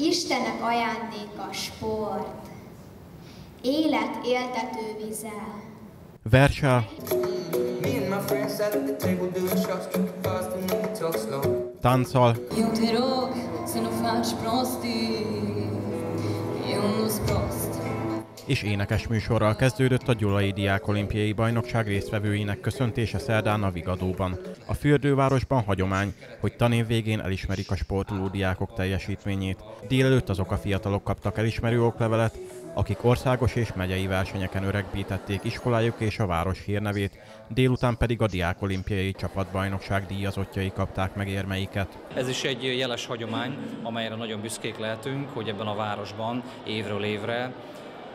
Istenek ajándéka sport, élet éltető vizel. Versa. Táncol. És énekes műsorral kezdődött a Gyulai Diák Olimpiai Bajnokság résztvevőinek köszöntése szerdán a Vigadóban. A fürdővárosban hagyomány, hogy tanév végén elismerik a sportoló diákok teljesítményét. Délelőtt azok a fiatalok kaptak elismerő oklevelet, akik országos és megyei versenyeken öregbítették iskolájuk és a város hírnevét, délután pedig a Diák Olimpiai Csapatbajnokság díjazottjai kapták meg érmeiket. Ez is egy jeles hagyomány, amelyre nagyon büszkék lehetünk, hogy ebben a városban évről évre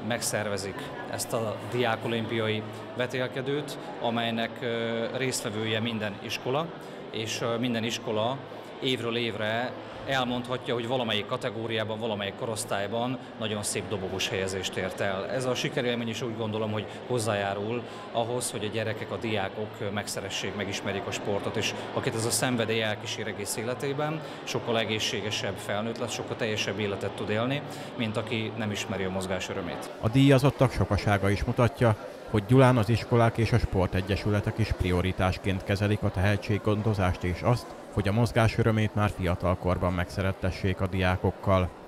megszervezik ezt a Diák Olimpiai vetélkedőt, amelynek résztvevője minden iskola, és minden iskola évről évre elmondhatja, hogy valamelyik kategóriában, valamelyik korosztályban nagyon szép dobogós helyezést ért el. Ez a sikerélmény is úgy gondolom, hogy hozzájárul ahhoz, hogy a gyerekek, a diákok megszeressék, megismerik a sportot, és akit ez a szenvedély elkísér egész életében, sokkal egészségesebb felnőtt lesz, sokkal teljesebb életet tud élni, mint aki nem ismeri a mozgás örömét. A díjazottak sokasága is mutatja, hogy Gyulán az iskolák és a sportegyesületek is prioritásként kezelik a tehetséggondozást és azt, hogy a mozgás örömét már fiatalkorban megszerettessék a diákokkal.